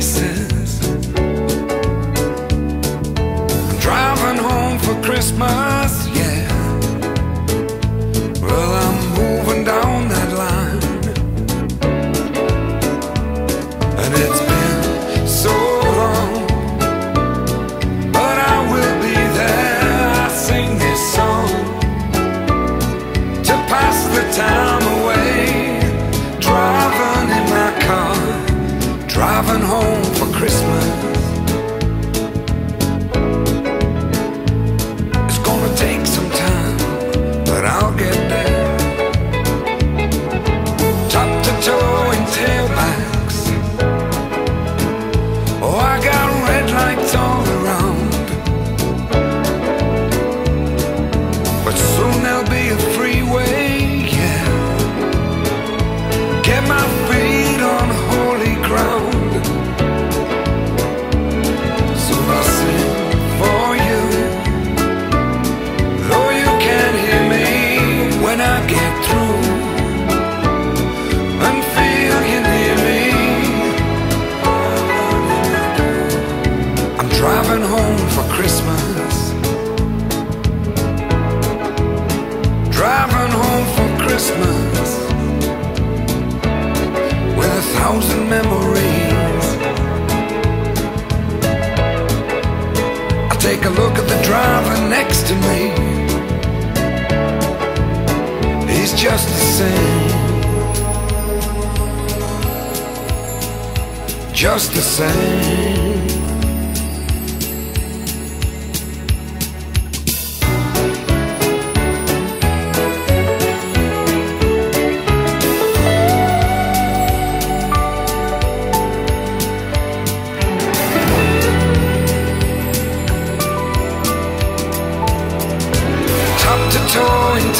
faces. I'm driving home for Christmas, yeah. Well, I'm moving down that line, and it's been so long, but I will be there. I sing this song to pass the time away, driving in my car, driving home for Christmas. It's gonna take some time, but I'll get there. Top to toe in tailbacks, oh, I got red lights all around, but soon there'll be a freeway, yeah. Get my feet on holy ground. So I sing for you, though you can't hear me when I get through, and feel you near me. I'm driving home for Christmas, driving home for Christmas, with 1,000 memories. I take a look at the driver next to me, he's just the same, just the same.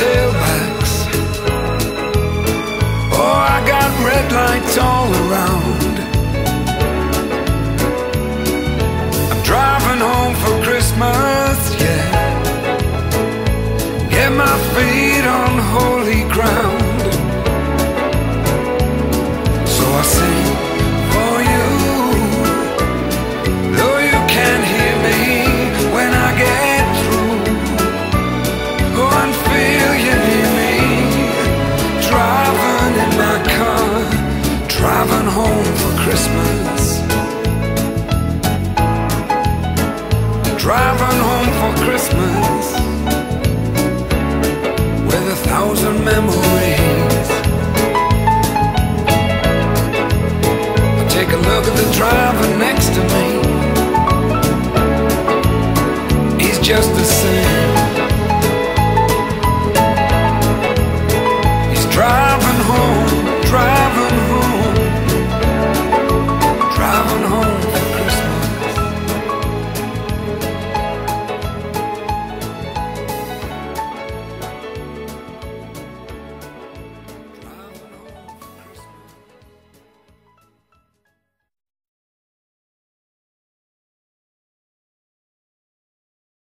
Tailbacks, oh, I got red lights all around. I'm driving home for Christmas, yeah. Get my feet on holy ground. So I sing for you, though you can't hear me when I get through, oh, and feel you near me, driving in my car, driving home for Christmas, driving home for Christmas, with 1,000 memories. I take a look at the driver next to me, he's just the same,